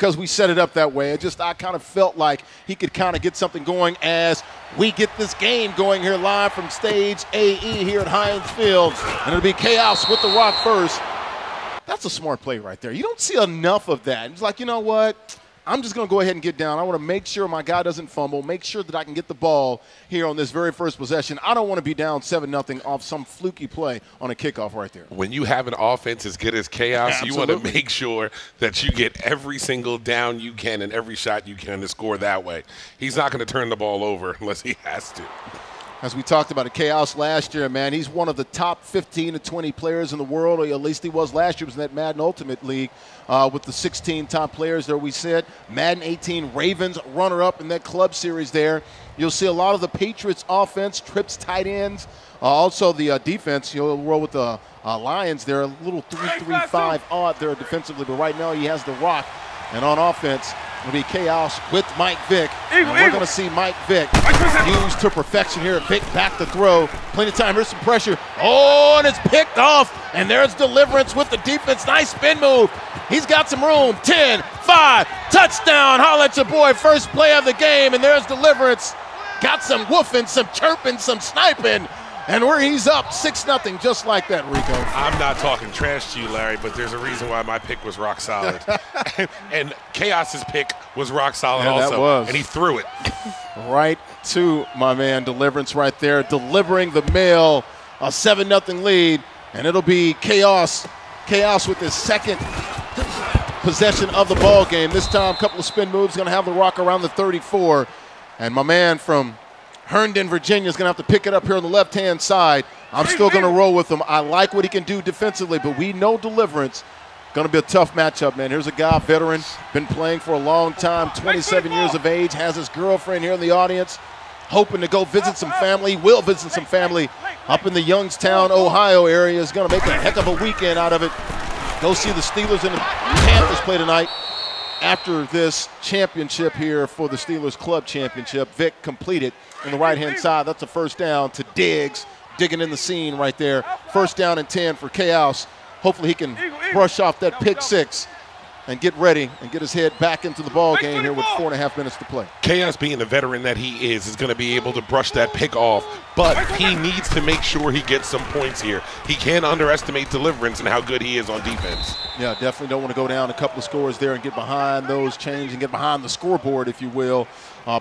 because we set it up that way. I kind of felt like he could kind of get something going as we get this game going here live from Stage AE here at Heinz Field. And it'll be KAUS with the rock first. That's a smart play right there. You don't see enough of that. It's like, you know what? I'm just going to go ahead and get down. I want to make sure my guy doesn't fumble, make sure that I can get the ball here on this very first possession. I don't want to be down 7-0 off some fluky play on a kickoff right there. When you have an offense as good as KAUS, you want to make sure that you get every single down you can and every shot you can to score that way. He's not going to turn the ball over unless he has to. As we talked about at KAUS last year, man, he's one of the top 15 to 20 players in the world, or at least he was last year. He was in that Madden Ultimate League with the 16 top players there, we said. Madden 18, Ravens runner-up in that club series there. You'll see a lot of the Patriots offense, trips tight ends. Also the defense, you know, roll with the Lions there, a little 3-3-5 odd there defensively. But right now he has the rock. And on offense, it'll be KAUS with Mike Vick. We're going to see Mike Vick used to perfection here. Vick back to throw. Plenty of time. Here's some pressure. Oh, and it's picked off. And there's Deliverance with the defense. Nice spin move. He's got some room. 10, 5, touchdown. Holla at your boy. First play of the game. And there's Deliverance. Got some woofing, some chirping, some sniping. And where he's up 6-0 just like that, Rico. I'm not talking trash to you, Larry, but there's a reason why my pick was rock solid. And KAUS's pick was rock solid also. That was. And he threw it. Right to my man, Deliverance right there, delivering the mail, a 7-0 lead. And it'll be KAUS with his second possession of the ball game. This time, a couple of spin moves, going to have the rock around the 34. And my man from Herndon, Virginia is going to have to pick it up here on the left-hand side. I'm still going to roll with him. I like what he can do defensively, but we know Deliverance. Going to be a tough matchup, man. Here's a guy, veteran, been playing for a long time, 27 years of age, has his girlfriend here in the audience, hoping to go visit some family, will visit some family up in the Youngstown, Ohio area. Is going to make a heck of a weekend out of it. Go see the Steelers and the Panthers play tonight. After this championship here for the Steelers Club Championship, Vick completed on the right-hand side. That's a first down to Diggs, digging in the seam right there. First down and 10 for KAUS. Hopefully he can brush off that pick six and get ready and get his head back into the ball game here with 4.5 minutes to play. KAUS, being the veteran that he is going to be able to brush that pick off, but he needs to make sure he gets some points here. He can't underestimate Deliverance and how good he is on defense. Yeah, definitely don't want to go down a couple of scores there and get behind those chains and get behind the scoreboard, if you will.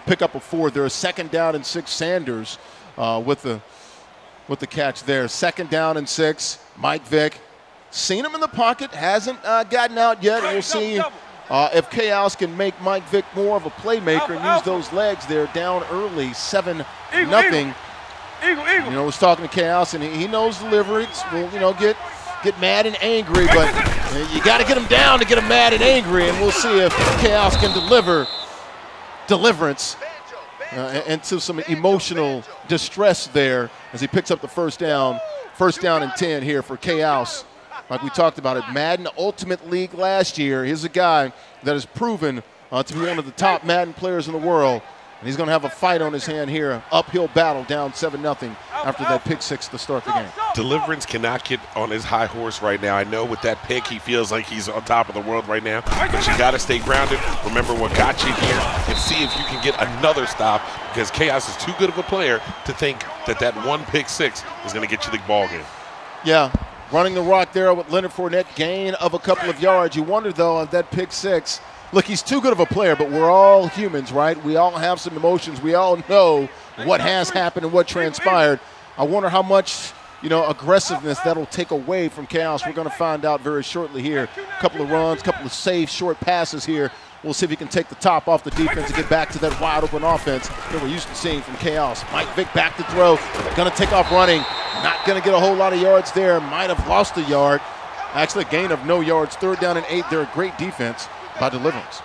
Pick up a four. There's second down and 6. Sanders with the catch there. Second down and 6. Mike Vick. Seen him in the pocket, hasn't gotten out yet. We'll see if KAUS can make Mike Vick more of a playmaker and use those legs there down early, 7-0. You know, I was talking to KAUS, and he knows Deliverance will, you know, get mad and angry, but you got to get him down to get him mad and angry, and we'll see if KAUS can deliver Deliverance into some emotional distress there as he picks up the first down. First down and 10 here for KAUS. Like we talked about it, Madden Ultimate League last year. Here's a guy that is proven to be one of the top Madden players in the world. And he's going to have a fight on his hand here. Uphill battle, down 7-0 after that pick six to start the game. Deliverance cannot get on his high horse right now. I know with that pick, he feels like he's on top of the world right now. But you got to stay grounded. Remember what got you here and see if you can get another stop, because KAUS is too good of a player to think that that one pick six is going to get you the ball game. Yeah. Running the rock there with Leonard Fournette, gain of a couple of yards. You wonder, though, on that pick six, look, he's too good of a player, but we're all humans, right? We all have some emotions. We all know what has happened and what transpired. I wonder how much, you know, aggressiveness that'll take away from KAUS. We're going to find out very shortly here. A couple of runs, a couple of safe short passes here. We'll see if he can take the top off the defense and get back to that wide-open offense that we're used to seeing from KAUS. Mike Vick back to throw. Going to take off running. Not going to get a whole lot of yards there. Might have lost a yard. Actually, a gain of no yards. Third down and 8. They're a great defense by Deliverance.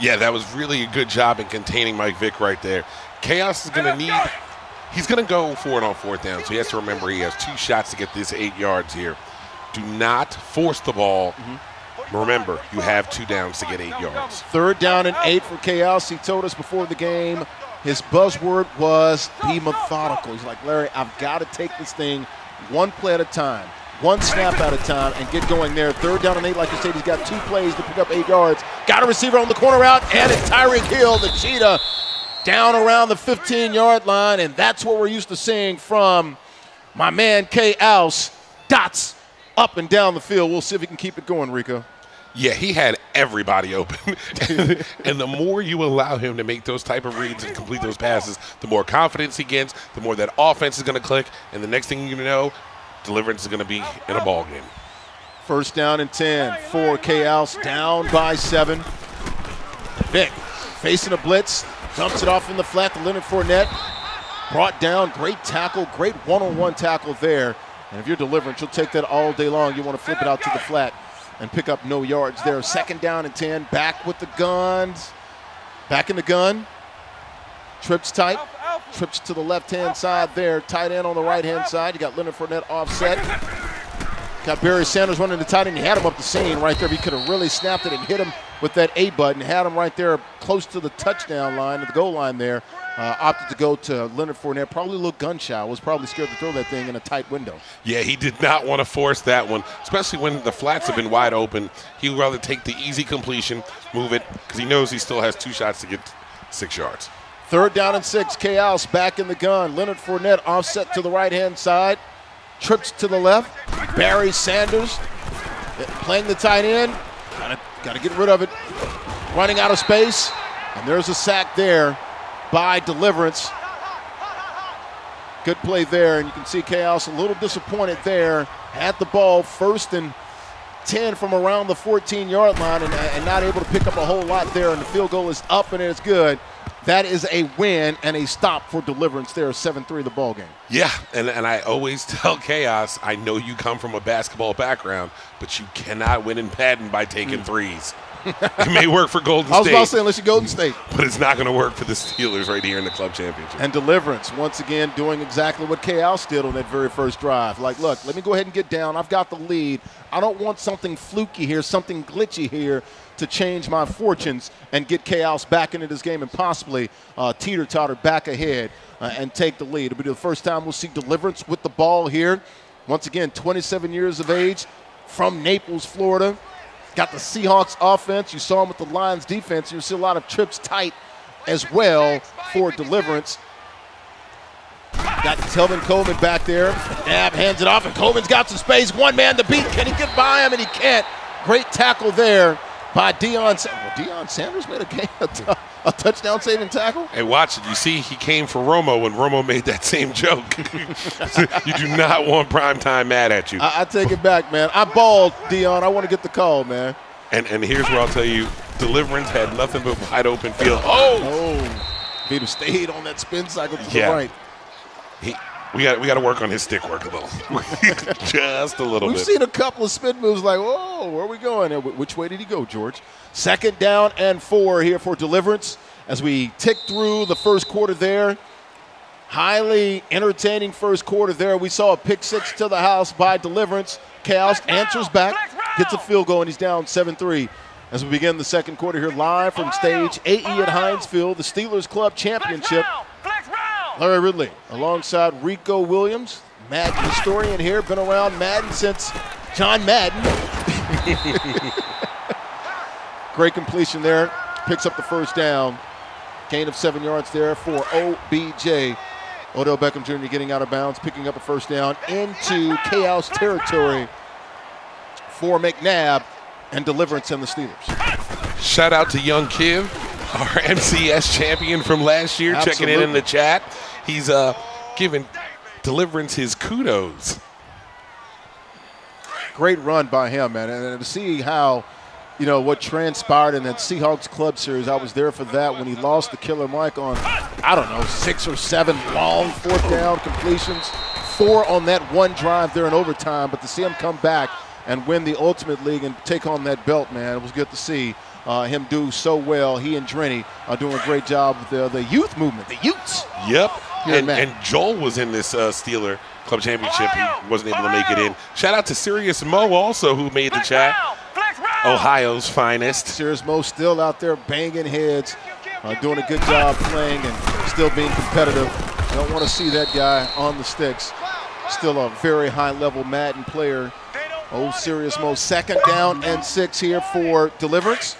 Yeah, that was really a good job in containing Mike Vick right there. KAUS is going to need – he's going to go for it on fourth down, so he has to remember he has 2 shots to get this 8 yards here. Do not force the ball. Remember, you have 2 downs to get 8 yards. Third down and 8 for KAUS. He told us before the game his buzzword was be methodical. He's like, Larry, I've got to take this thing one play at a time, one snap out of time, and get going there. 3rd down and 8, like you said, he's got 2 plays to pick up 8 yards. Got a receiver on the corner route, and it's Tyreek Hill, the cheetah, down around the 15-yard line, and that's what we're used to seeing from my man KAUS. Dots up and down the field. We'll see if he can keep it going, Rico. Yeah, he had everybody open. And the more you allow him to make those type of reads and complete those passes, the more confidence he gets, the more that offense is going to click, and the next thing you know, Deliverance is going to be in a ball game. 1st down and 10 for KAUS, down by 7. Vick facing a blitz, dumps it off in the flat to Leonard Fournette. Brought down, great tackle, great one-on-one tackle there. And if you're Deliverance, you'll take that all day long. You want to flip it out to the flat and pick up no yards there. 2nd down and 10, back with the guns. Back in the gun. Trips tight. Trips to the left-hand side there. Tight end on the right-hand side. You got Leonard Fournette offset. Got Barry Sanders running the tight end. He had him up the seam right there. He could have really snapped it and hit him with that A button. Had him right there close to the touchdown line, the goal line there. Opted to go to Leonard Fournette, probably a little gun shy, was probably scared to throw that thing in a tight window. Yeah, he did not want to force that one, especially when the flats have been wide open. He would rather take the easy completion, move it, because he knows he still has 2 shots to get 6 yards. 3rd down and 6, KAUS back in the gun. Leonard Fournette offset to the right-hand side, trips to the left. Barry Sanders playing the tight end. Got to get rid of it. Running out of space, and there's a sack there by Deliverance. Good play there, and you can see KAUS a little disappointed there. Had the ball 1st and 10 from around the 14-yard line and not able to pick up a whole lot there, and the field goal is up and it's good. That is a win and a stop for Deliverance there, 7-3 the ball game. Yeah, and I always tell KAUS, I know you come from a basketball background, but you cannot win in Madden by taking threes. It may work for Golden State. I was about to say, unless you're Golden State. But it's not going to work for the Steelers right here in the club championship. And Deliverance, once again, doing exactly what KAUS did on that very 1st drive. Like, look, let me go ahead and get down. I've got the lead. I don't want something fluky here, something glitchy here to change my fortunes and get KAUS back into this game and possibly teeter-totter back ahead and take the lead. It'll be the first time we'll see Deliverance with the ball here. Once again, 27 years of age from Naples, Florida. Got the Seahawks offense. You saw him with the Lions defense. You see a lot of trips tight as well for Deliverance. Got Telvin Coleman back there. McNabb hands it off, and Coleman's got some space. One man to beat. Can he get by him? And he can't. Great tackle there by Deion Sanders. Well, Deion Sanders made a touchdown saving tackle. Hey, watch it. You see, he came for Romo when Romo made that same joke. You do not want primetime mad at you. I take it back, man. I balled, Deion. I want to get the call, man. And here's where I'll tell you, Deliverance had nothing but wide open field. Oh! Vito stayed on that spin cycle to the right. We got to work on his stick work a little. Just a little bit. We've seen a couple of spin moves like, whoa, where are we going? Which way did he go, George? 2nd down and 4 here for Deliverance as we tick through the 1st quarter there. Highly entertaining 1st quarter there. We saw a pick-6 to the house by Deliverance. KAUS answers back, gets a field goal, and he's down 7-3. As we begin the 2nd quarter here live from Stage AE at Heinz Field, the Steelers Club Championship. Larry Ridley alongside Rico Williams, Madden historian here, been around Madden since John Madden. Great completion there, picks up the 1st down. Gain of 7 yards there for OBJ. Odell Beckham Jr. getting out of bounds, picking up a 1st down into KAUS territory for McNabb and Deliverance and the Steelers. Shout out to Young Kiv, our MCS champion from last year. Absolutely. Checking in the chat. He's giving Deliverance his kudos. Great run by him, man. And to see how, you know, what transpired in that Seahawks Club Series, I was there for that when he lost the Killer Mike on, I don't know, 6 or 7 long 4th down completions. 4 on that 1 drive there in overtime. But to see him come back and win the Ultimate League and take home that belt, man, it was good to see. Him do so well. He and Drenny are doing a great job with the youth movement, the youths. Yep. And Joel was in this Steeler Club Championship. He wasn't able to make it in. Shout out to Sirius Moe also, who made the chat. Ohio's finest. Sirius Moe still out there banging heads, doing a good job playing and still being competitive. Don't want to see that guy on the sticks. Still a very high-level Madden player. Sirius Moe, second down and 6 here for Deliverance.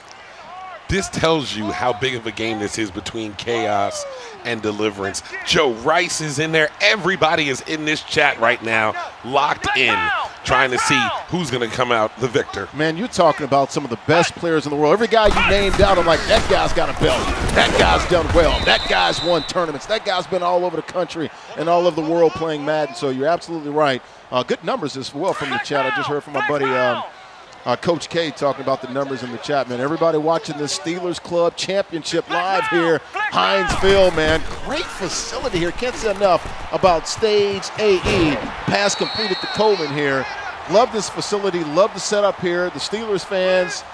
This tells you how big of a game this is between KAUS and Deliverance. Joe Rice is in there. Everybody is in this chat right now, locked in, trying to see who's going to come out the victor. Man, you're talking about some of the best players in the world. Every guy you named out, I'm like, that guy's got a belt. That guy's done well. That guy's won tournaments. That guy's been all over the country and all over the world playing Madden. So you're absolutely right. Good numbers as well from the chat. I just heard from my buddy Coach K talking about the numbers in the chat, man. Everybody watching this Steelers Club Championship live here. Heinz Field, man. Great facility here. Can't say enough about Stage AE. Pass completed to Coleman here. Love this facility. Love the setup here. The Steelers fans,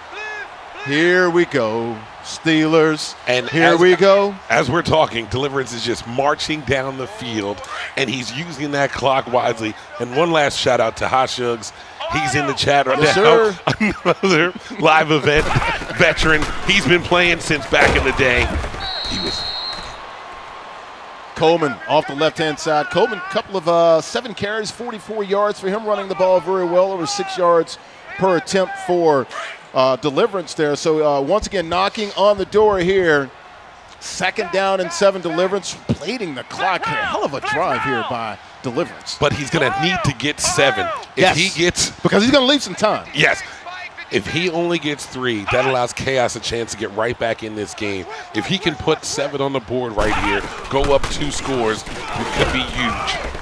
here we go. Steelers, and here we go. As we're talking, Deliverance is just marching down the field, and he's using that clock wisely. And one last shout-out to Hashugs. He's in the chat right now. Sir. Another live event veteran. He's been playing since back in the day. He was. Coleman off the left-hand side. Coleman, a couple of 7 carries, 44 yards for him, running the ball very well, over 6 yards per attempt for Deliverance there. So once again, knocking on the door here. Second down and 7, Deliverance plating the clock here. Hell of a drive here by Deliverance. But he's going to need to get 7. If he gets, because he's going to leave some time. Yes. If he only gets 3, that allows KAUS a chance to get right back in this game. If he can put 7 on the board right here, go up 2 scores, it could be huge.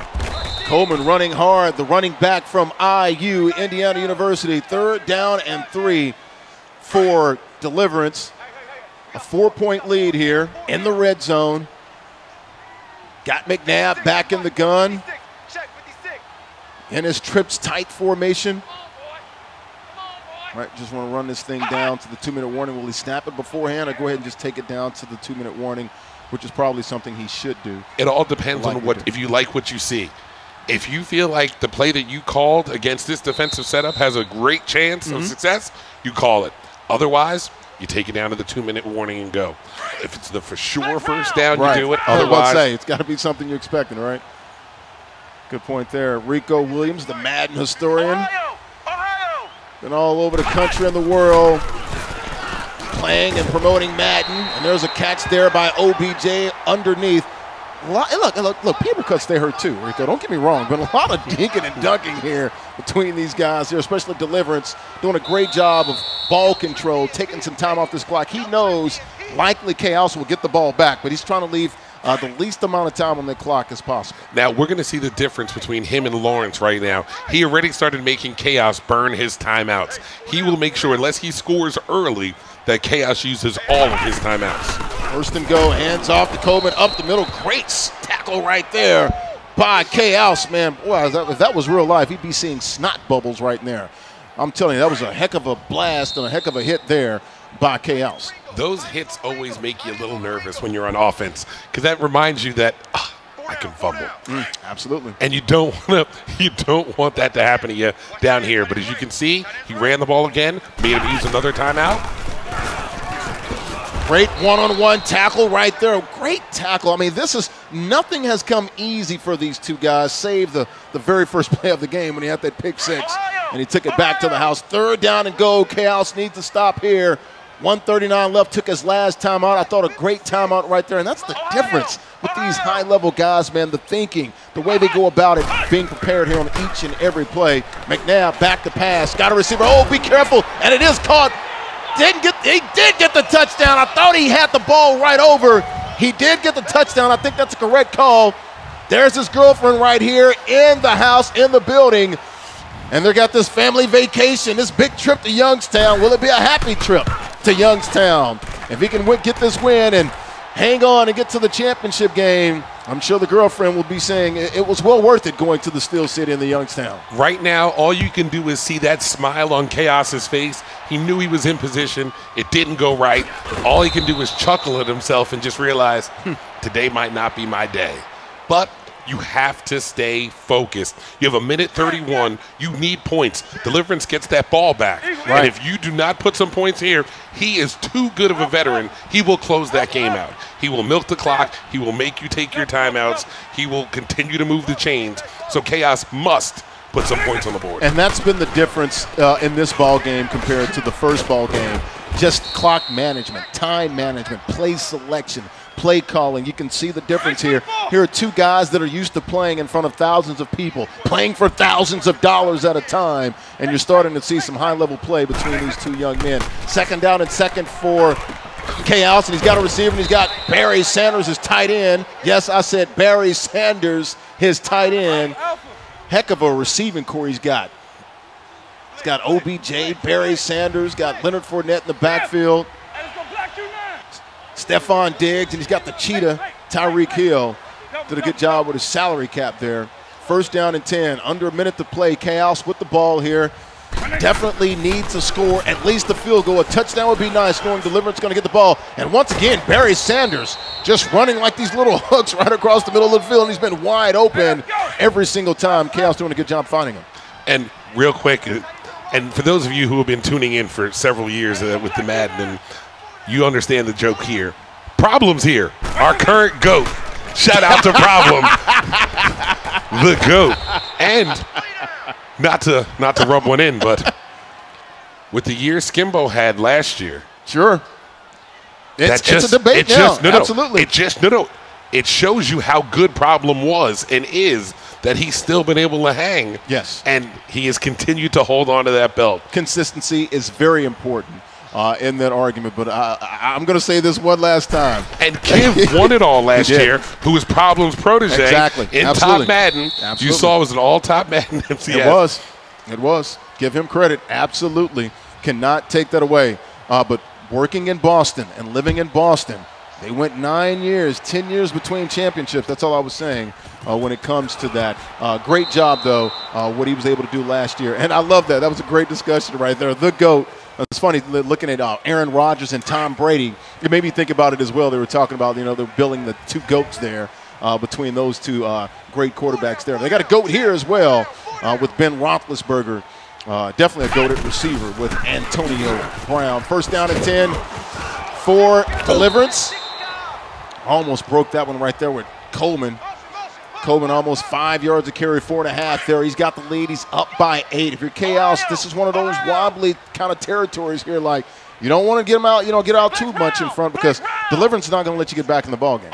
Coleman running hard, the running back from IU, Indiana University. Third down and 3 for Deliverance. A 4-point lead here in the red zone. Got McNabb back in the gun. In his trips tight formation. All right, just want to run this thing down to the 2-minute warning. Will he snap it beforehand or go ahead and just take it down to the 2-minute warning, which is probably something he should do. It all depends on what, if you like what you see. If you feel like the play that you called against this defensive setup has a great chance of success, you call it. Otherwise, you take it down to the 2-minute warning and go. If it's the for sure first down, you do it. Otherwise, it's got to be something you're expecting, right? Good point there. Rico Williams, the Madden historian. Been all over the country and the world playing and promoting Madden. And there's a catch there by OBJ underneath. Look, people could stay hurt too, Rico. Don't get me wrong, but a lot of dinking and dunking here between these guys here, especially Deliverance, doing a great job of ball control, taking some time off this clock. He knows likely KAUS will get the ball back, but he's trying to leave the least amount of time on the clock as possible. Now, we're going to see the difference between him and Lawrence right now. He already started making KAUS burn his timeouts. He will make sure, unless he scores early, that KAUS uses all of his timeouts. First and go, hands off to Coleman, up the middle. Great tackle right there by KAUS, man. Boy, if that was real life, he'd be seeing snot bubbles right there. I'm telling you, that was a heck of a blast and a heck of a hit there by KAUS. Those hits always make you a little nervous when you're on offense, because that reminds you that I can fumble. Absolutely. And you don't want that to happen to you down here. But as you can see, he ran the ball again, made him use another timeout. Great one-on-one tackle right there. Great tackle. I mean, this is, nothing has come easy for these two guys, save the very first play of the game when he had that pick six, and he took it back to the house. Third down and go. KAUS needs to stop here. 1:39 left, took his last timeout. I thought a great timeout right there, and that's the difference with these high-level guys, man, the thinking, the way they go about it, being prepared here on each and every play. McNabb back to pass. Got a receiver. Oh, be careful, and it is caught. He did get the touchdown. I thought he had the ball right over. He did get the touchdown. I think that's a correct call. There's his girlfriend right here in the house, in the building. And they got this family vacation, this big trip to Youngstown. Will it be a happy trip to Youngstown? If he can get this win and hang on and get to the championship game, I'm sure the girlfriend will be saying it was well worth it going to the Still City and the Youngstown. Right now, all you can do is see that smile on KAUS's face. He knew he was in position. It didn't go right. All he can do is chuckle at himself and just realize, today might not be my day. But you have to stay focused. You have a minute 31. You need points. Deliverance gets that ball back. Right. And if you do not put some points here, he is too good of a veteran. He will close that game out. He will milk the clock. He will make you take your timeouts. He will continue to move the chains. So KAUS must put some points on the board. And that's been the difference in this ball game compared to the first ball game. Just clock management, time management, play selection, play calling. You can see the difference here. Here are two guys that are used to playing in front of thousands of people, playing for thousands of dollars at a time, and you're starting to see some high-level play between these two young men. Second down and second for KAUS, and he's got a receiver, and he's got Barry Sanders, his tight end. Yes, I said Barry Sanders, his tight end. Heck of a receiving core he's got. He's got OBJ, Barry Sanders, got Leonard Fournette in the backfield, Stephon Diggs, and he's got the cheetah, Tyreek Hill. Did a good job with his salary cap there. First down and 10, under a minute to play. KAUS with the ball here. Definitely needs to score at least the field goal. A touchdown would be nice, knowing Deliverance going to get the ball. And once again, Barry Sanders just running like these little hooks right across the middle of the field, and he's been wide open every single time. KAUS doing a good job finding him. And real quick, and for those of you who have been tuning in for several years with the Madden, you understand the joke here. Problem's here. Our current GOAT. Shout out to Problem. The GOAT. And not to rub one in, but with the year Skimbo had last year. Sure. It's a debate now. Absolutely. It shows you how good Problem was and is, that he's still been able to hang. Yes. And he has continued to hold on to that belt. Consistency is very important in that argument, but I'm going to say this one last time. And Kim won it all last year, who was Problem's protege. Exactly. In Absolutely. Top Madden. Absolutely. You saw it was an all-top Madden MCS. It was. It was. Give him credit. Absolutely. Cannot take that away. But working in Boston and living in Boston, they went 9 years, 10 years between championships. That's all I was saying when it comes to that. Great job, though, what he was able to do last year. And I love that. That was a great discussion right there. The GOAT. It's funny looking at Aaron Rodgers and Tom Brady. It made me think about it as well. They were talking about, they're building the two GOATs there between those two great quarterbacks there. They got a GOAT here as well with Ben Roethlisberger. Definitely a GOAT at receiver with Antonio Brown. First down and 10 for Deliverance. Almost broke that one right there with Coleman. Coleman almost 5 yards of carry, 4.5 there. He's got the lead. He's up by 8. If you're KAUS, this is one of those wobbly kind of territories here. Like, you don't want to get him out, get out too much in front, because Deliverance is not going to let you get back in the ballgame.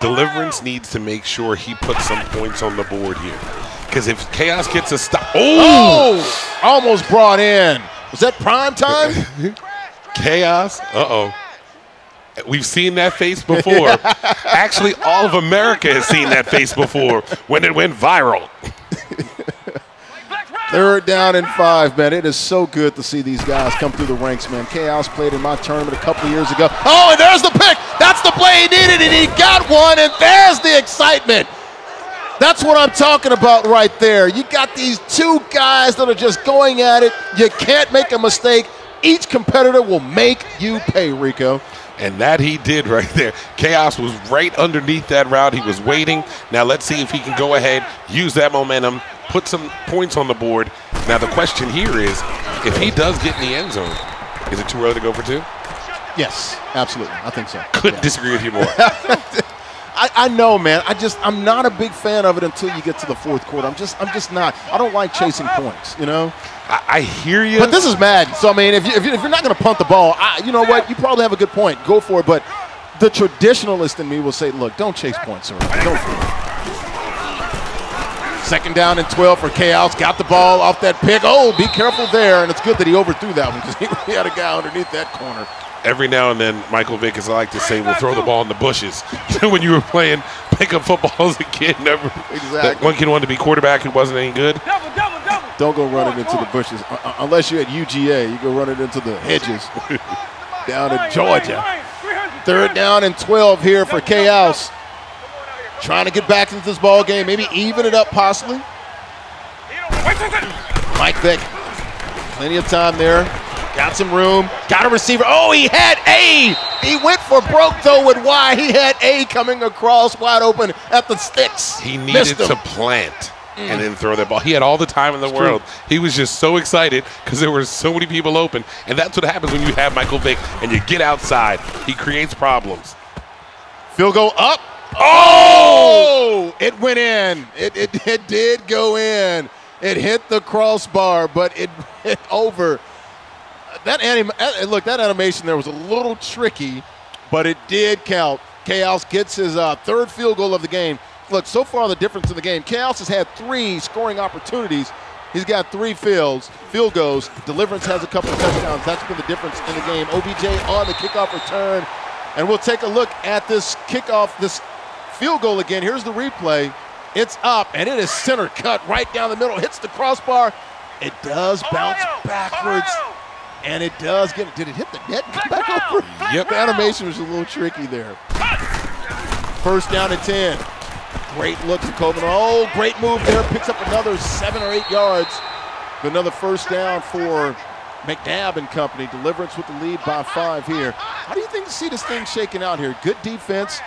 Deliverance needs to make sure he puts some points on the board here, because if KAUS gets a stop. Oh! Almost brought in. Was that prime time? KAUS? Uh-oh. We've seen that face before. Actually, all of America has seen that face before when it went viral. Third down and 5, man. It is so good to see these guys come through the ranks, man. KAUS played in my tournament a couple of years ago. Oh, and there's the pick. That's the play he needed, and he got one, and there's the excitement. That's what I'm talking about right there. You got these two guys that are just going at it. You can't make a mistake. Each competitor will make you pay, Rico. And that he did right there. KAUS was right underneath that route. He was waiting. Now let's see if he can go ahead, use that momentum, put some points on the board. Now the question here is, if he does get in the end zone, is it too early to go for two? Yes, absolutely. I think so. Couldn't disagree with you more. I know, man. I'm not a big fan of it until you get to the fourth quarter. I'm just not. I don't like chasing points, I hear you. But this is Madden. So, I mean, if you're not going to punt the ball, you know what? You probably have a good point. Go for it. But the traditionalist in me will say, look, don't chase points, sir. Go for it. Second down and 12 for KAUS. Got the ball off that pick. Oh, be careful there. And it's good that he overthrew that one, because he had a guy underneath that corner. Every now and then, Michael Vick, as I like to say, will throw the ball in the bushes. When you were playing pickup football as a kid, that one kid wanted to be quarterback who wasn't any good. Double. Don't go running into the bushes. Unless you're at UGA, you go running into the hedges down in Georgia. Third down and 12 here for KAUS. Trying to get back into this ball game, maybe even it up possibly. Mike Vick, plenty of time there. Got some room, got a receiver. Oh, he had A. He went for broke, though, with Y. He had A coming across wide open at the sticks. He needed to plant and then throw that ball. He had all the time in the world. He was just so excited because there were so many people open. And that's what happens when you have Michael Vick and you get outside. He creates problems. Field goal up. Oh! It went in. It did go in. It hit the crossbar, but it hit over. Look, that animation there was a little tricky, but it did count. KAUS gets his third field goal of the game. Look, so far the difference in the game, KAUS has had 3 scoring opportunities. He's got 3 field goals. Deliverance has a couple of touchdowns. That's been the difference in the game. OBJ on the kickoff return. And we'll take a look at this kickoff, this field goal again. Here's the replay. It's up, and it is center cut right down the middle. Hits the crossbar. It does bounce backwards. And it does get, did it hit the net and come back over? Yep, animation was a little tricky there. First down and 10. Great look to Coleman. Oh, great move there. Picks up another 7 or 8 yards. Another first down for McNabb and company. Deliverance with the lead by 5 here. How do you think see this thing shaking out here? Good defense.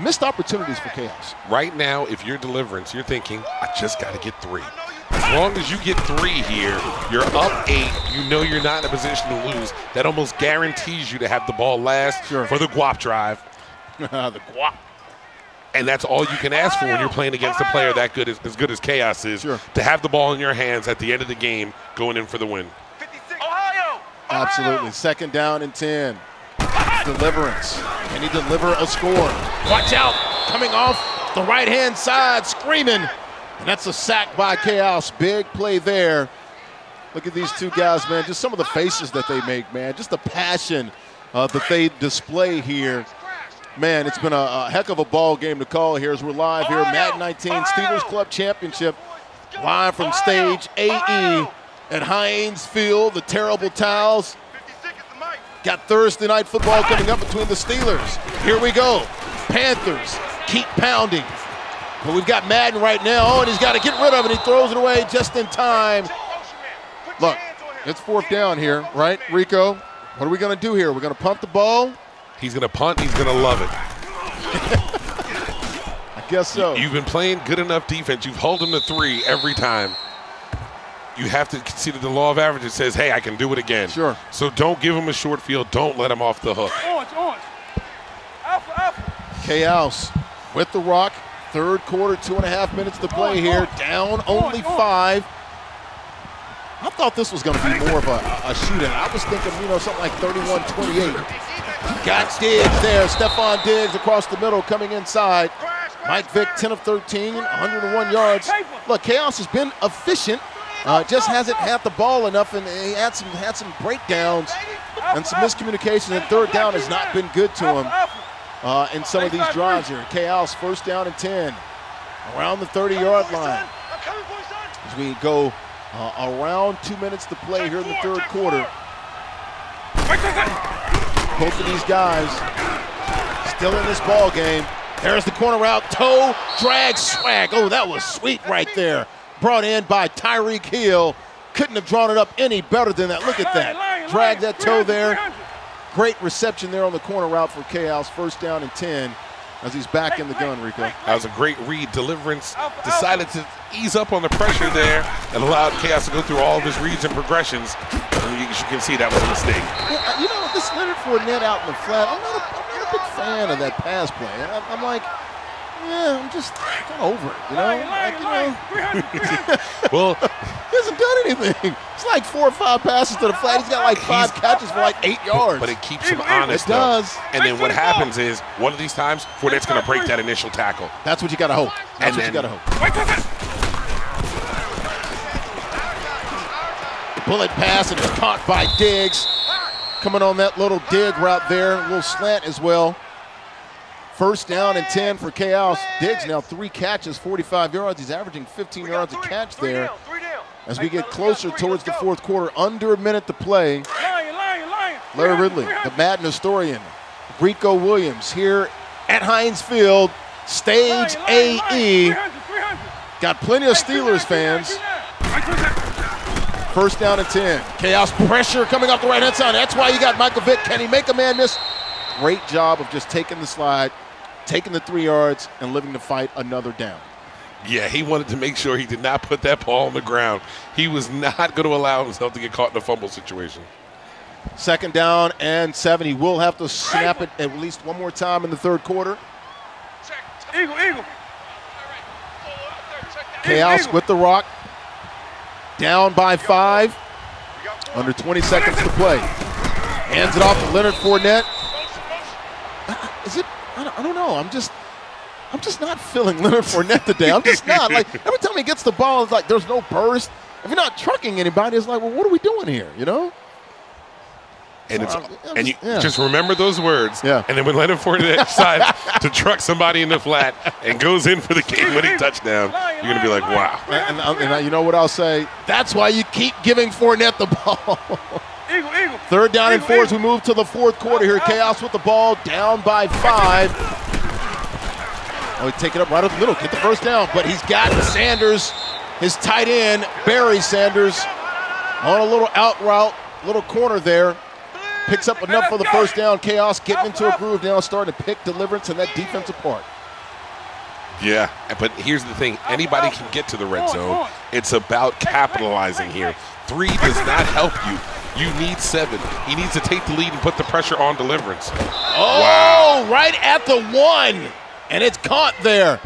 Missed opportunities for KAUS. Right now, if you're Deliverance, you're thinking, I just got to get 3. As long as you get 3 here, you're up 8. You know you're not in a position to lose. That almost guarantees you to have the ball last for the guap drive. The guap. And that's all you can ask for when you're playing against a player that good as good as KAUS is, to have the ball in your hands at the end of the game going in for the win. 56. Ohio! Absolutely. Second down and 10. Deliverance. Can he deliver a score? Watch out. Coming off the right-hand side, screaming. And that's a sack by KAUS. Big play there. Look at these two guys, man. Just some of the faces that they make, man. Just the passion that they display here. Man, it's been a heck of a ball game to call here as we're live here. Madden 19 Steelers Club Championship, live from Stage AE at Heinz Field, the Terrible Towels. Got Thursday night football coming up between the Steelers. Here we go. Panthers keep pounding. But we've got Madden right now. Oh, and he's got to get rid of it. He throws it away just in time. Look, it's fourth down here, right, Rico? What are we going to do here? We're going to punt the ball. He's going to punt. He's going to love it. I guess so. You've been playing good enough defense. You've held him to 3 every time. You have to consider the law of averages says, hey, I can do it again. Sure. So don't give him a short field. Don't let him off the hook. KAUS with the rock. Third quarter, 2.5 minutes to play here. Down only 5. I thought this was going to be more of a shootout. I was thinking, you know, something like 31-28. Got Diggs there. Stephon Diggs across the middle coming inside. Mike Vick, 10 of 13, 101 yards. Look, KAUS has been efficient. Just hasn't had the ball enough, and he had some breakdowns and some miscommunication, and third down has not been good to him in some of these drives here. KAUS first down and 10 around the 30-yard line. As we go around 2 minutes to play here in the third quarter. Both of these guys still in this ball game. There's the corner route, toe, drag, swag. Oh, that was sweet right there. Brought in by Tyreek Hill. Couldn't have drawn it up any better than that. Look at that. Drag that toe there. Great reception there on the corner route for KAUS. First down and 10 as he's back in the gun, Rico. That was a great read. Deliverance decided to ease up on the pressure there and allowed KAUS to go through all of his reads and progressions. As you can see, that was a mistake. You know, this Leonard Fournette out in the flat, I'm not a big fan of that pass play. I'm like, yeah, I'm just kind of over it, you know? Like, you know. 300. Well, he hasn't done anything. It's like 4 or 5 passes to the flat. He's got like 5 catches for like 8 yards. But it keeps him honest, though. It does. And then what happens is, one of these times, Fournette's going to break that initial tackle. That's what you got to hope. That's what you got to hope. Bullet pass, and it's caught by Diggs. Coming on that little dig route there, a little slant as well. First down and 10 for KAUS. Diggs now 3 catches, 45 yards. He's averaging 15 yards a catch there. As we get closer towards the fourth quarter, under a minute to play. Larry Ridley, the Madden historian. Rico Williams here at Heinz Field, Stage AE. Got plenty of Steelers fans. First down and 10. KAUS pressure coming off the right-hand side. That's why you got Michael Vick. Can he make a man miss? Great job of just taking the slide, taking the 3 yards, and living to fight another down. Yeah, he wanted to make sure he did not put that ball on the ground. He was not going to allow himself to get caught in a fumble situation. Second down and 7. He will have to snap it at least one more time in the third quarter. Eagle. KAUS with the rock. down by 5. Under 20 seconds to play. Hands it off to Leonard Fournette. Is it? I don't know. I'm just not feeling Leonard Fournette today. I'm just not. Like, every time he gets the ball, it's like there's no burst. If you're not trucking anybody, it's like, well, what are we doing here, you know? And, just remember those words. Yeah. And then when Leonard Fournette decides to truck somebody in the flat and goes in for the game-winning touchdown, you're going to be like, wow. And you know what I'll say? That's why you keep giving Fournette the ball. Third down and 4 as we move to the fourth quarter here. KAUS with the ball, down by 5. Oh, he take it up right up the middle, get the first down. But he's got Sanders, his tight end, Barry Sanders, on a little out route, little corner there. Picks up enough for the first down. KAUS getting into a groove now, starting to pick Deliverance and that defense apart. Yeah, but here's the thing. Anybody can get to the red zone. It's about capitalizing here. 3 does not help you. You need 7. He needs to take the lead and put the pressure on Deliverance. Oh, wow. Right at the 1. And it's caught there.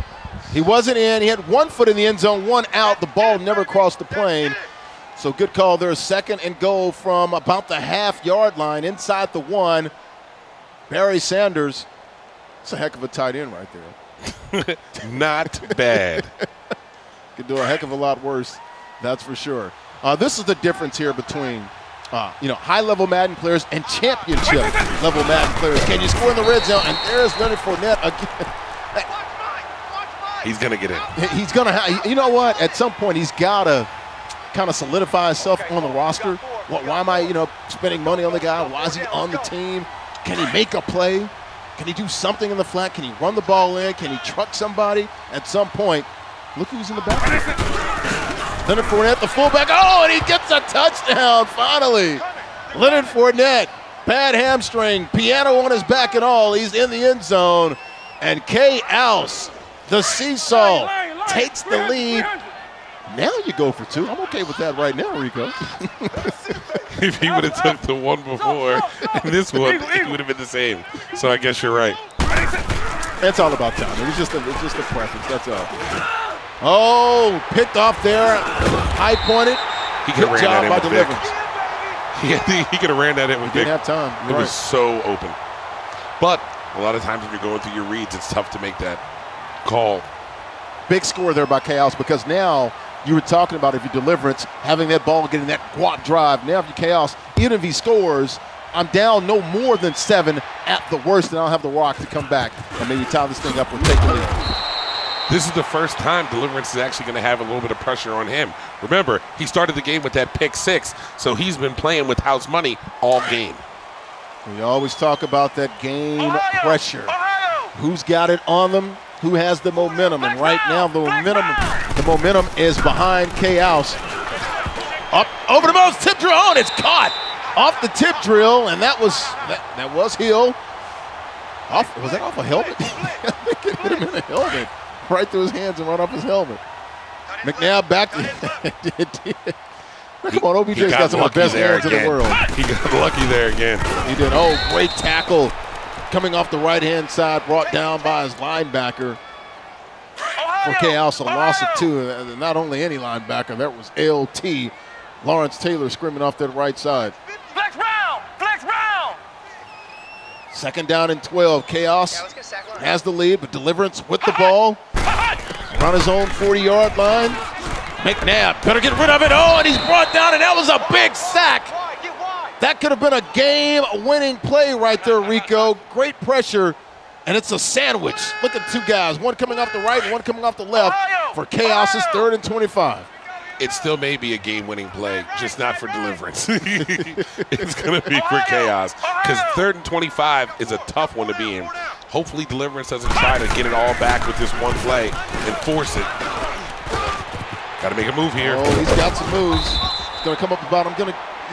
He wasn't in. He had 1 foot in the end zone, 1 out. The ball never crossed the plane. So good call there, 2nd and goal from about the half-yard line, inside the 1. Barry Sanders, that's a heck of a tight end right there. Not bad. Could do a heck of a lot worse, that's for sure. This is the difference here between high-level Madden players and championship-level Madden players. Can you score in the red zone? And there's Leonard Fournette again. He's going to get in. He's going to – you know what? At some point, he's got to – kind of solidify himself on the roster. Why am I, spending money on the guy? Why is he on the team? Can he make a play? Can he do something in the flat? Can he run the ball in? Can he truck somebody? At some point, look who's in the back. Leonard Fournette, the fullback. Oh, and he gets a touchdown, finally. Leonard Fournette, bad hamstring, piano on his back and all. He's in the end zone. And KAUS, the seesaw, takes the lead. Now you go for 2. I'm okay with that right now, Rico. If he would have took the 1 before and this one, it would have been the same. So I guess you're right. That's all about time. It was just a preference. That's all. Oh, picked off there. High pointed. Good job by Deliverance. He could have ran that in with Vick. Didn't have time. It was so open. But a lot of times when you're going through your reads, it's tough to make that call. Big score there by KAUS, because now you were talking about if you Deliverance, having that ball, getting that quad drive. Now if you KAUS, even if he scores, I'm down no more than 7 at the worst, and I'll have the rock to come back and maybe tie this thing up and take the lead. This is the first time Deliverance is actually going to have a little bit of pressure on him. Remember, he started the game with that pick 6, so he's been playing with house money all game. We always talk about that game pressure. Who's got it on them? Who has the momentum? And right now, the momentum is behind KAUS. Up over the most tip drill, and it's caught off the tip drill, and that was Hill. Was that off a helmet? I think it hit him in the helmet, right through his hands and right off his helmet. McNabb back. Come on, OBJ's got some of the best hands in the world. He got lucky there again. He did. Oh, great tackle. Coming off the right-hand side, brought down by his linebacker. For KAUS, a loss of 2. Not only any linebacker, that was LT. Lawrence Taylor screaming off that right side. Flex round! Flex round! 2nd down and 12. KAUS has the lead, but Deliverance with the ball. Around his own 40-yard line. McNabb better get rid of it. Oh, and he's brought down, and that was a big sack. That could have been a game-winning play right there, Rico. Great pressure, and it's a sandwich. Look at 2 guys, 1 coming off the right and 1 coming off the left for KAUS's 3rd and 25. It still may be a game-winning play, just not for Deliverance. It's going to be for KAUS, because 3rd and 25 is a tough one to be in. Hopefully Deliverance doesn't try to get it all back with this 1 play and force it. Got to make a move here. Oh, he's got some moves. He's going to come up the bottom. He's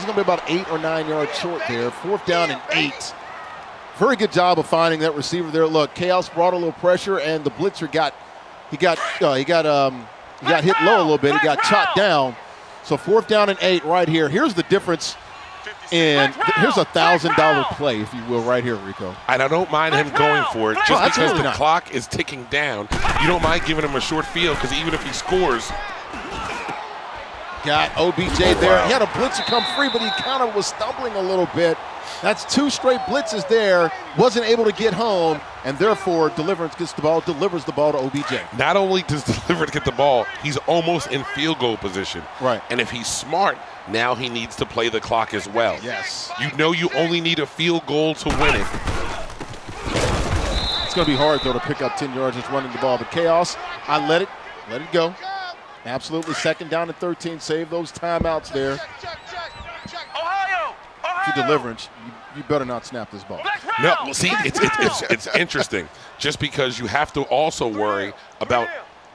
going to be about 8 or 9 yards short there. 4th down and 8. Very good job of finding that receiver there. Look, KAUS brought a little pressure, and the blitzer got hit low a little bit. He got chopped down. So 4th down and 8 right here. Here's the difference, and here's a $1,000 play, if you will, right here, Rico. And I don't mind him going for it just because the clock is ticking down. You don't mind giving him a short field because even if he scores. got OBJ there. Wow. He had a blitz to come free, but he kind of was stumbling a little bit. That's two straight blitzes there. Wasn't able to get home, and therefore Deliverance gets the ball, delivers the ball to OBJ. Not only does Deliverance get the ball, he's almost in field goal position. Right. And if he's smart, now he needs to play the clock as well. Yes. You know you only need a field goal to win it. It's going to be hard, though, to pick up 10 yards just running the ball. But KAUS, I let it go. Absolutely, second down and 13. Save those timeouts there. Ohio. To Deliverance, you better not snap this ball. No, see, it's interesting. Just because you have to also worry about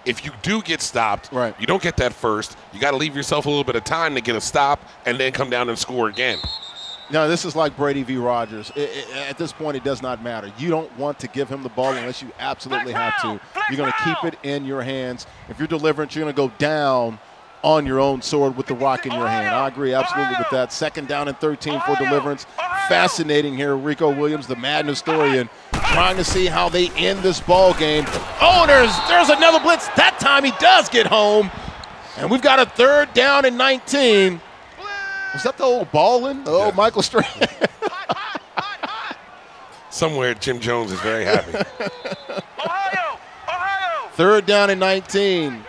if you do get stopped, right. You don't get that first. You got to leave yourself a little bit of time to get a stop and then come down and score again. Now, this is like Brady v. Rogers. At this point, it does not matter. You don't want to give him the ball unless you absolutely have to. You're going to keep it in your hands. If you're Deliverance, you're going to go down on your own sword with the rock in your hand. I agree absolutely with that. Second down and 13 for Deliverance. Fascinating here. Rico Williams, the Madden historian, trying to see how they end this ball game. Oh, there's another blitz. That time he does get home. And we've got a third down and 19. Was that the old Ballin? The old Michael Strahan? Hot. Somewhere Jim Jones is very happy. Ohio. Third down and 19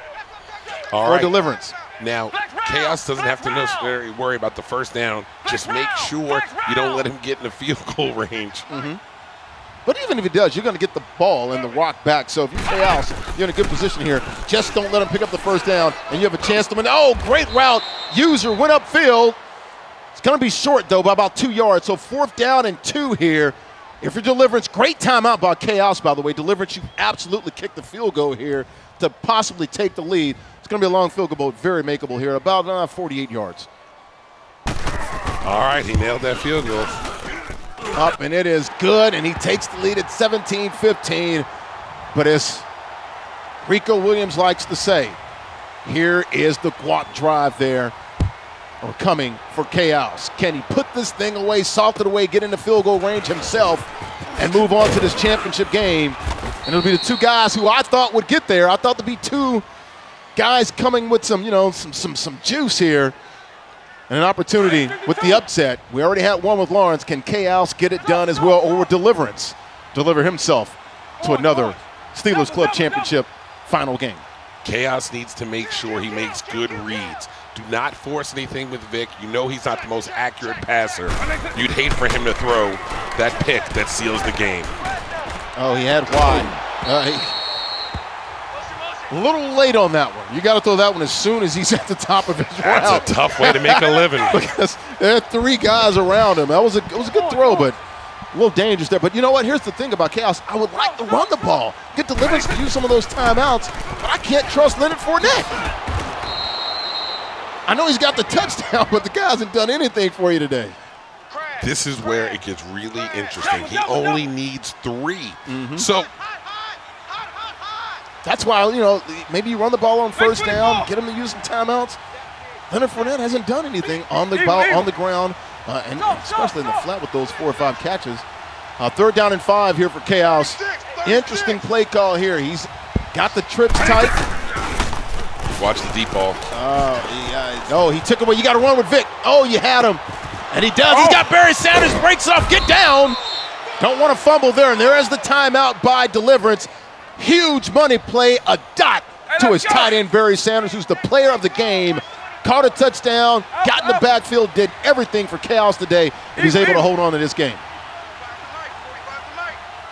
for Deliverance. Now, KAUS doesn't have to necessarily worry about the first down. Just make sure you don't let him get in the field goal range. Mm-hmm. But even if he does, you're going to get the ball and the rock back. So if you're KAUS, you're in a good position here. Just don't let him pick up the first down, and you have a chance to win. Oh, great route. User went upfield. It's going to be short, though, by about 2 yards. So fourth down and 2 here. If you're Deliverance, great timeout by KAUS, by the way. Deliverance, you absolutely kicked the field goal here to possibly take the lead. It's going to be a long field goal, but very makeable here, about 48 yards. All right, he nailed that field goal. Up, and it is good, and he takes the lead at 17-15. But as Rico Williams likes to say, here is the Guap drive there, or coming for KAUS. Can he put this thing away, salt it away, get into field goal range himself, and move on to this championship game? And it'll be the two guys who I thought would get there. I thought there'd be two guys coming with some, you know, some juice here. And an opportunity with the upset. We already had one with Lawrence. Can KAUS get it done as well, or Deliverance deliver himself to another Steelers Club Championship final game? KAUS needs to make sure he makes good reads. Do not force anything with Vick. You know he's not the most accurate passer. You'd hate for him to throw that pick that seals the game. Oh, he had wide. A little late on that one. You got to throw that one as soon as he's at the top of his route. That's a tough way to make a living. Because there are three guys around him. It was a good throw, but a little dangerous there. But you know what? Here's the thing about KAUS. I would like to run the ball, get Deliverance to use some of those timeouts, but I can't trust Leonard Fournette. I know he's got the touchdown, but the guy hasn't done anything for you today. This is where it gets really interesting. He only needs 3. Mm-hmm. So that's why, you know, maybe you run the ball on first down, get him to use some timeouts. Leonard Fournette hasn't done anything on the ball, on the ground, and especially in the flat with those 4 or 5 catches. Third down and 5 here for KAUS. Interesting play call here. He's got the trips tight. Watch the deep ball. Oh, he took away. You got to run with Vick. Oh, you had him. And he does. Oh. He's got Barry Sanders. Breaks off. Get down. Don't want to fumble there. And there is the timeout by Deliverance. Huge money play, a dot to his tight end, Barry Sanders, who's the player of the game. Caught a touchdown, got in the backfield, did everything for KAUS today, and he's able to hold on to this game.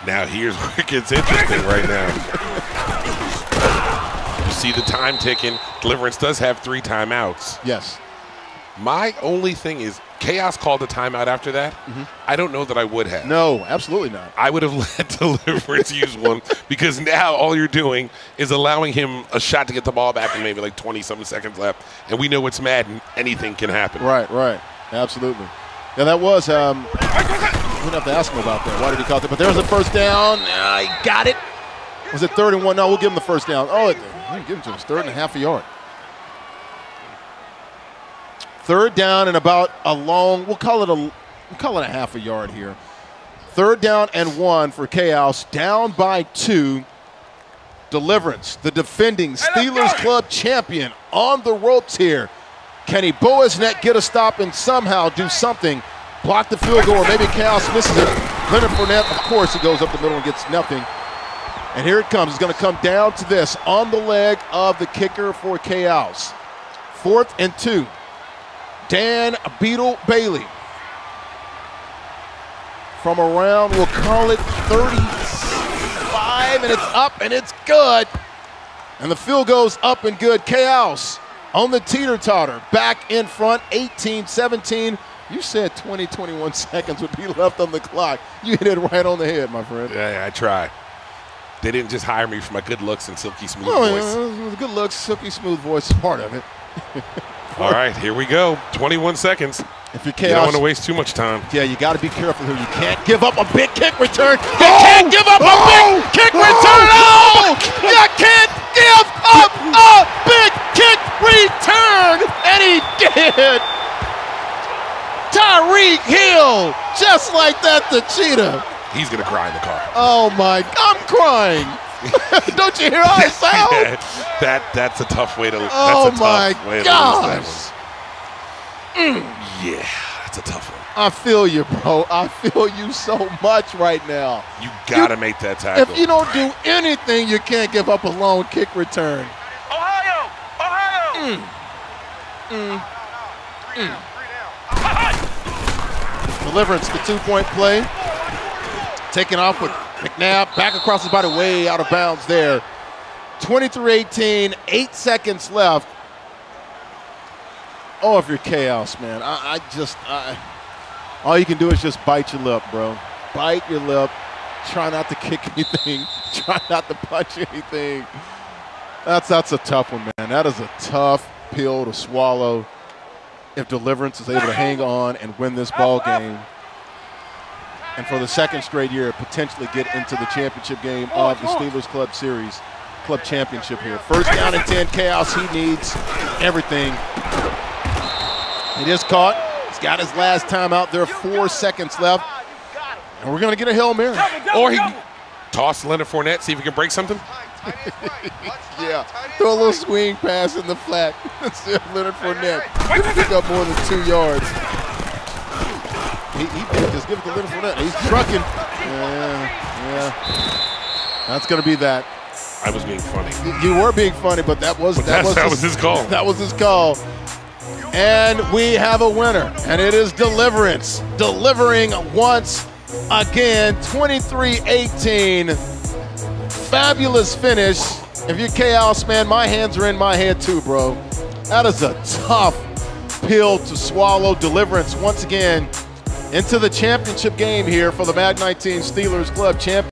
Now here's where it gets interesting right now. You see the time ticking. Deliverance does have 3 timeouts. Yes. My only thing is, KAUS called a timeout after that. Mm-hmm. I don't know that I would have. No, absolutely not. I would have let Deliverance use one, because now all you're doing is allowing him a shot to get the ball back in maybe like 20-something seconds left. And we know it's Madden. Anything can happen. Right. Absolutely. Yeah, that was we don't have to ask him about that. Why did he call that? But there's a first down. He got it. Was it 3rd and 1? No, we'll give him the first down. Oh, we didn't give it to him. It's 3.5 a yard. Third down and about a long, we'll call it a half a yard here. Third down and 1 for KAUS, down by 2. Deliverance, the defending Steelers Club champion, on the ropes here. Can he Boaznet get a stop and somehow do something? Block the field goal, maybe KAUS misses it. Leonard Fournette, of course, he goes up the middle and gets nothing. And here it comes. It's going to come down to this on the leg of the kicker for KAUS. 4th and 2. Dan Beetle Bailey from around, we'll call it 35, and it's up and it's good. And the field goes up and good. KAUS on the teeter-totter, back in front, 18-17. You said 20, 21 seconds would be left on the clock. You hit it right on the head, my friend. Yeah, I try. They didn't just hire me for my good looks and silky smooth voice. Good looks, silky smooth voice is part of it. All right, here we go. 21 seconds. If you're KAUS, you don't want to waste too much time. Yeah, you got to be careful here. You can't give up a big kick return. You can't give up a big kick return. Oh! You can't give up a big kick return. And he did. Tyreek Hill, just like that, the cheetah. He's going to cry in the car. Oh, my. I'm crying. Don't you hear how I sound? Yeah, that's a tough way to lose. Oh, my gosh. Yeah, that's a tough one. I feel you, bro. I feel you so much right now. You got to make that tackle. If you don't do anything, you can't give up a long kick return. Ohio! Ohio! Deliverance, the two-point play. Taking off with McNabb. Back across his body, way out of bounds there. 23-18, 8 seconds left. Oh, if you're KAUS, man, I all you can do is just bite your lip, bro. Bite your lip. Try not to kick anything. Try not to punch anything. That's a tough one, man. That is a tough pill to swallow. If Deliverance is able to hang on and win this ball game, and for the second straight year, potentially get into the championship game of the Steelers Club Series, Club Championship here. 1st down and 10, KAUS, he needs everything. It is caught. He's got his last timeout. There are 4 seconds left. And we're going to get a Hail Mary. Or he toss Leonard Fournette, see if he can break something. Yeah, throw a little swing pass in the flat. See if Leonard Fournette can pick up more than 2 yards. He did just give it to Leonard Fournette. He's trucking. Yeah. That's going to be that. I was being funny. You were being funny, but that was his call. That was his call. And we have a winner, and it is Deliverance. Delivering once again, 23-18. Fabulous finish. If you're KAUS, man, my hands are in my head too, bro. That is a tough pill to swallow. Deliverance once again into the championship game here for the Madden 19 Steelers Club Championship.